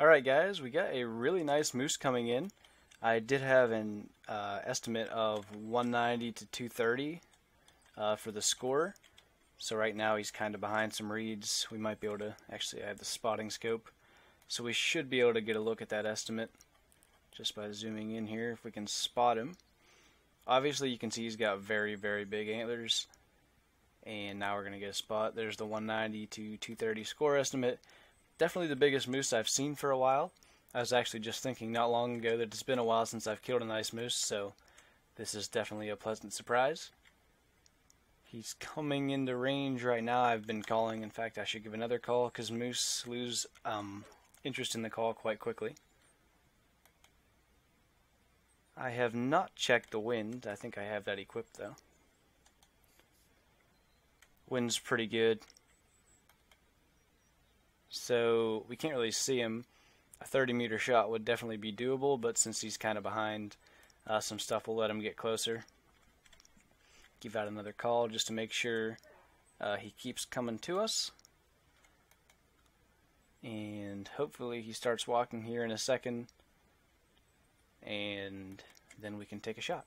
Alright guys, we got a really nice moose coming in. I did have an estimate of 190 to 230 for the score. So right now he's kind of behind some reeds. We might be able to, actually I have the spotting scope, so we should be able to get a look at that estimate just by zooming in here if we can spot him. Obviously you can see he's got very, very big antlers. And now we're going to get a spot. There's the 190 to 230 score estimate. Definitely the biggest moose I've seen for a while. I was actually just thinking not long ago that it's been a while since I've killed a nice moose, so this is definitely a pleasant surprise. He's coming into range right now. I've been calling. In fact, I should give another call because moose lose interest in the call quite quickly. I have not checked the wind. I think I have that equipped though. Wind's pretty good. So we can't really see him. A 30-meter shot would definitely be doable, but since he's kind of behind some stuff, we'll let him get closer. Give out another call just to make sure he keeps coming to us. And hopefully he starts walking here in a second, and then we can take a shot.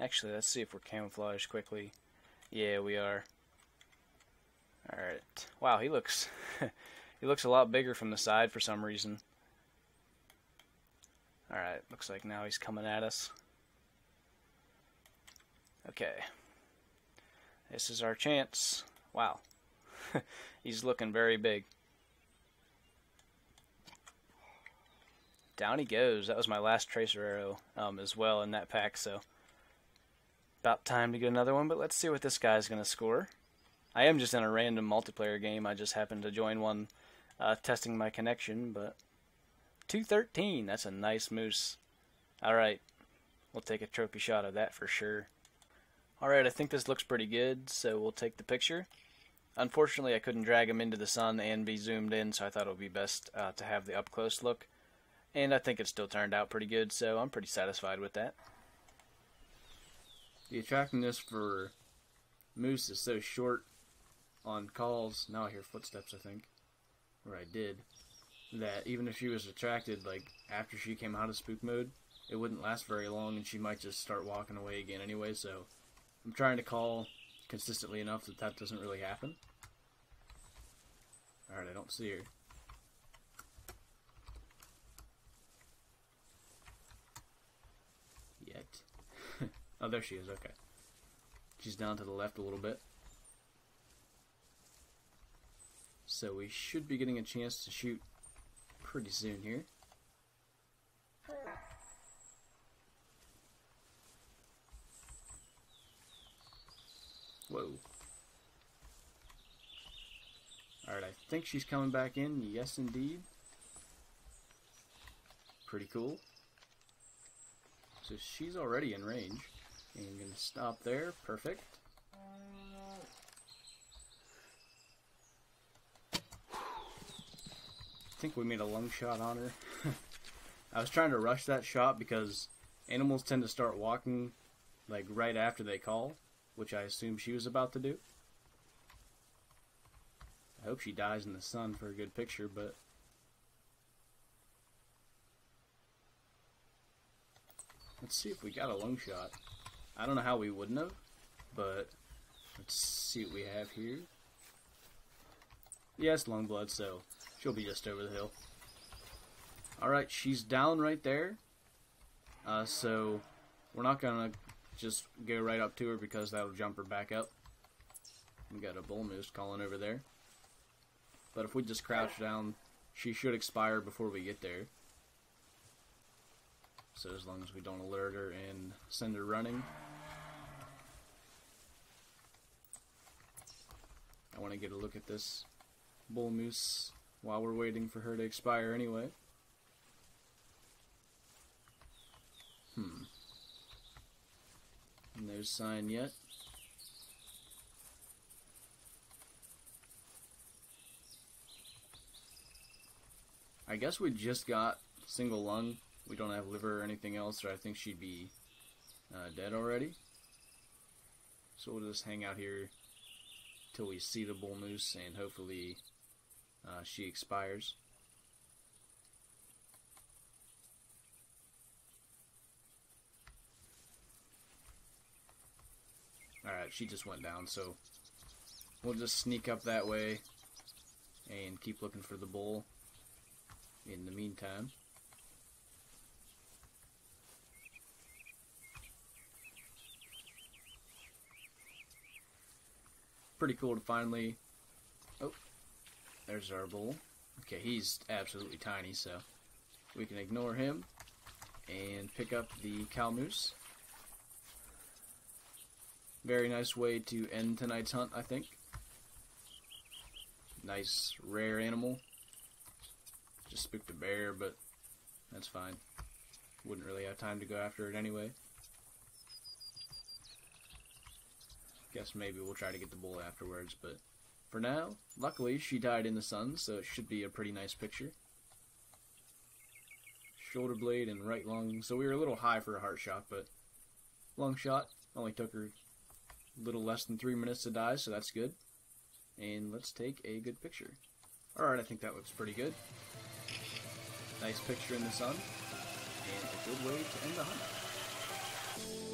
Actually, let's see if we're camouflaged quickly. Yeah, we are. Alright. Wow, he looks he looks a lot bigger from the side for some reason. Alright, looks like now he's coming at us. Okay. This is our chance. Wow. He's looking very big. Down he goes. That was my last tracer arrow as well in that pack, so about time to get another one, but let's see what this guy's going to score. I am just in a random multiplayer game. I just happened to join one testing my connection, but 213, that's a nice moose. Alright, we'll take a trophy shot of that for sure. Alright, I think this looks pretty good, so we'll take the picture. Unfortunately, I couldn't drag him into the sun and be zoomed in, so I thought it would be best to have the up-close look. And I think it still turned out pretty good, so I'm pretty satisfied with that. The attractiveness for moose is so short on calls, now I hear footsteps I think, or I did, that even if she was attracted, like after she came out of spook mode, it wouldn't last very long and she might just start walking away again anyway, so I'm trying to call consistently enough that that doesn't really happen. Alright, I don't see her. Yet. Oh, there she is, okay. She's down to the left a little bit. So we should be getting a chance to shoot pretty soon here. Whoa. Alright, I think she's coming back in. Yes, indeed. Pretty cool. So she's already in range. And I'm going to stop there. Perfect. I think we made a lung shot on her. I was trying to rush that shot because animals tend to start walking like right after they call, which I assume she was about to do. I hope she dies in the sun for a good picture, but let's see if we got a lung shot. I don't know how we wouldn't have, but let's see what we have here. Yes, lung blood, so she'll be just over the hill. Alright, she's down right there. So we're not going to just go right up to her because that'll jump her back up. We got a bull moose calling over there. But if we just crouch down, she should expire before we get there. So as long as we don't alert her and send her running. I want to get a look at this bull moose while we're waiting for her to expire anyway. No sign yet. I guess we just got single lung. We don't have liver or anything else, or I think she'd be dead already. So we'll just hang out here till we see the bull moose, and hopefully she expires. she just went down, so we'll just sneak up that way and keep looking for the bull in the meantime. Pretty cool to finally... Oh, there's our bull. Okay, he's absolutely tiny, so we can ignore him and pick up the cow moose. Very nice way to end tonight's hunt, I think. Nice, rare animal. Just spooked a bear, but that's fine. Wouldn't really have time to go after it anyway. Guess maybe we'll try to get the bull afterwards, but for now, luckily she died in the sun, so it should be a pretty nice picture. Shoulder blade and right lung, so we were a little high for a heart shot, but lung shot only took her a little less than 3 minutes to die, so that's good. And let's take a good picture. Alright, I think that looks pretty good. Nice picture in the sun, and a good way to end the hunt.